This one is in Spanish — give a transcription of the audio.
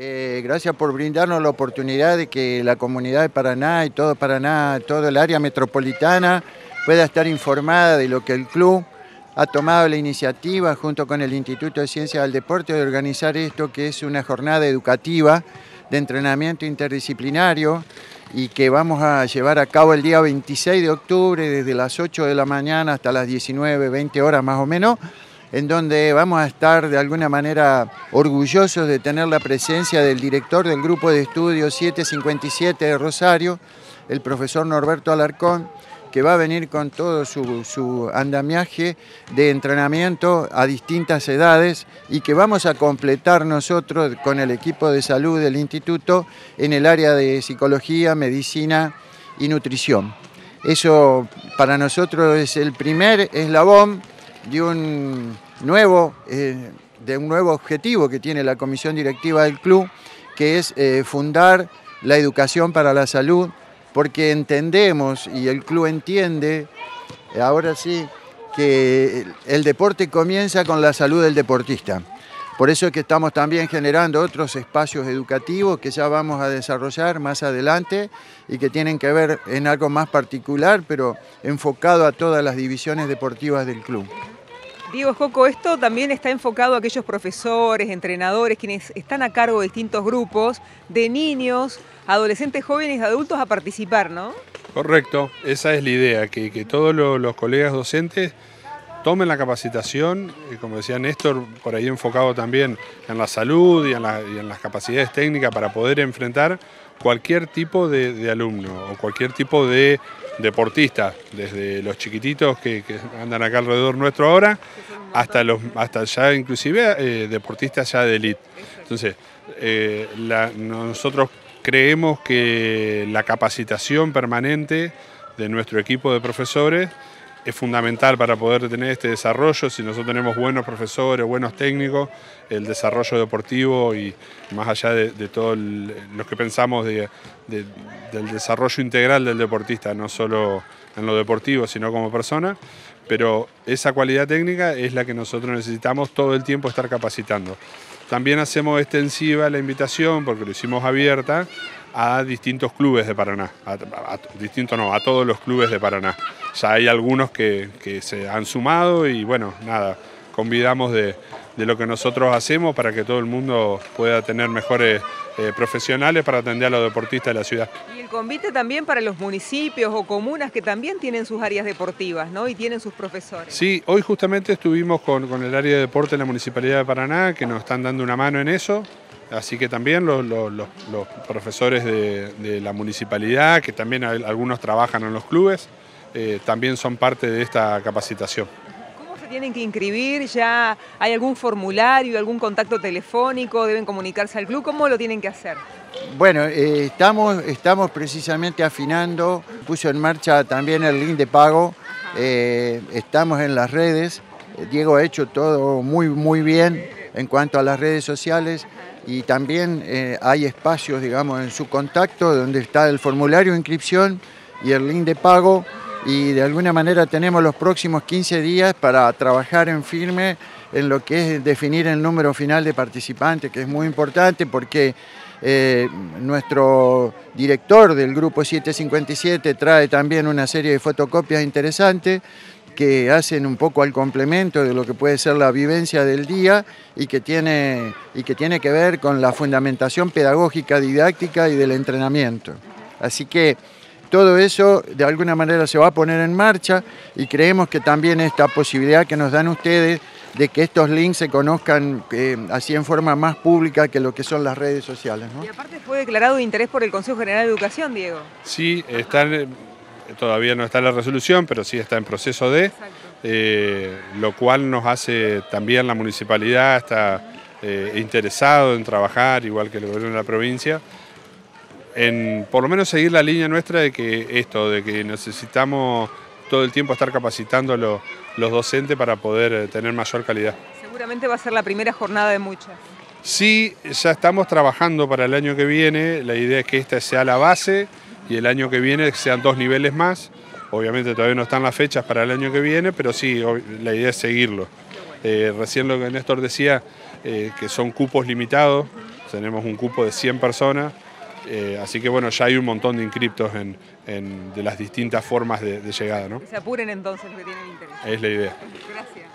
Gracias por brindarnos la oportunidad de que la comunidad de Paraná y todo Paraná, todo el área metropolitana pueda estar informada de lo que el club ha tomado la iniciativa junto con el Instituto de Ciencias del Deporte de organizar esto que es una jornada educativa de entrenamiento interdisciplinario y que vamos a llevar a cabo el día 26 de octubre desde las 8 de la mañana hasta las 19, 20 horas más o menos, en donde vamos a estar de alguna manera orgullosos de tener la presencia del director del grupo de estudios 757 de Rosario, el profesor Norberto Alarcón, que va a venir con todo su andamiaje de entrenamiento a distintas edades y que vamos a completar nosotros con el equipo de salud del instituto en el área de psicología, medicina y nutrición. Eso para nosotros es el primer eslabón de un nuevo objetivo que tiene la comisión directiva del club, que es fundar la educación para la salud, porque entendemos y el club entiende, ahora sí, que el deporte comienza con la salud del deportista. Por eso es que estamos también generando otros espacios educativos que ya vamos a desarrollar más adelante y que tienen que ver en algo más particular, pero enfocado a todas las divisiones deportivas del club. Diego Coco, esto también está enfocado a aquellos profesores, entrenadores, quienes están a cargo de distintos grupos, de niños, adolescentes, jóvenes, adultos a participar, ¿no? Correcto, esa es la idea, que todos los colegas docentes tomen la capacitación, y como decía Néstor, por ahí enfocado también en la salud y en las capacidades técnicas para poder enfrentar cualquier tipo de alumno o cualquier tipo de deportistas, desde los chiquititos que andan acá alrededor nuestro ahora, hasta ya inclusive deportistas ya de élite. Entonces, nosotros creemos que la capacitación permanente de nuestro equipo de profesores es fundamental para poder tener este desarrollo. Si nosotros tenemos buenos profesores, buenos técnicos, el desarrollo deportivo y más allá de todo lo que pensamos del desarrollo integral del deportista, no solo en lo deportivo, sino como persona, pero esa cualidad técnica es la que nosotros necesitamos todo el tiempo estar capacitando. También hacemos extensiva la invitación, porque lo hicimos abierta, a distintos clubes de Paraná, a todos los clubes de Paraná. Ya hay algunos que se han sumado y bueno, nada, convidamos de lo que nosotros hacemos para que todo el mundo pueda tener mejores profesionales para atender a los deportistas de la ciudad. Y el convite también para los municipios o comunas que también tienen sus áreas deportivas, ¿no? Y tienen sus profesores. Sí, hoy justamente estuvimos con el área de deporte en la Municipalidad de Paraná, que nos están dando una mano en eso. Así que también los profesores de la municipalidad, que también algunos trabajan en los clubes, también son parte de esta capacitación. ¿Cómo se tienen que inscribir? ¿Ya hay algún formulario, algún contacto telefónico? ¿Deben comunicarse al club? ¿Cómo lo tienen que hacer? Bueno, estamos precisamente afinando, puso en marcha también el link de pago, estamos en las redes, Diego ha hecho todo muy bien en cuanto a las redes sociales. Y también hay espacios, digamos, en su contacto donde está el formulario de inscripción y el link de pago, y de alguna manera tenemos los próximos 15 días para trabajar en firme en lo que es definir el número final de participantes, que es muy importante porque nuestro director del grupo 757 trae también una serie de fotocopias interesantes que hacen un poco al complemento de lo que puede ser la vivencia del día y que tiene que ver con la fundamentación pedagógica, didáctica y del entrenamiento. Así que todo eso de alguna manera se va a poner en marcha y creemos que también esta posibilidad que nos dan ustedes de que estos links se conozcan así en forma más pública que lo que son las redes sociales, ¿no? Y aparte fue declarado de interés por el Consejo General de Educación, Diego. Sí, están... Todavía no está la resolución, pero sí está en proceso de, lo cual nos hace también la municipalidad está interesado en trabajar, igual que el gobierno de la provincia, en por lo menos seguir la línea nuestra de que esto, de que necesitamos todo el tiempo estar capacitando los docentes para poder tener mayor calidad. Seguramente va a ser la primera jornada de muchas. Sí, ya estamos trabajando para el año que viene, la idea es que esta sea la base, y el año que viene sean dos niveles más. Obviamente todavía no están las fechas para el año que viene, pero sí, la idea es seguirlo. Recién lo que Néstor decía, que son cupos limitados, tenemos un cupo de 100 personas, así que bueno, ya hay un montón de inscriptos de las distintas formas de llegada, ¿no? Que se apuren entonces, que tienen interés. Es la idea. Gracias.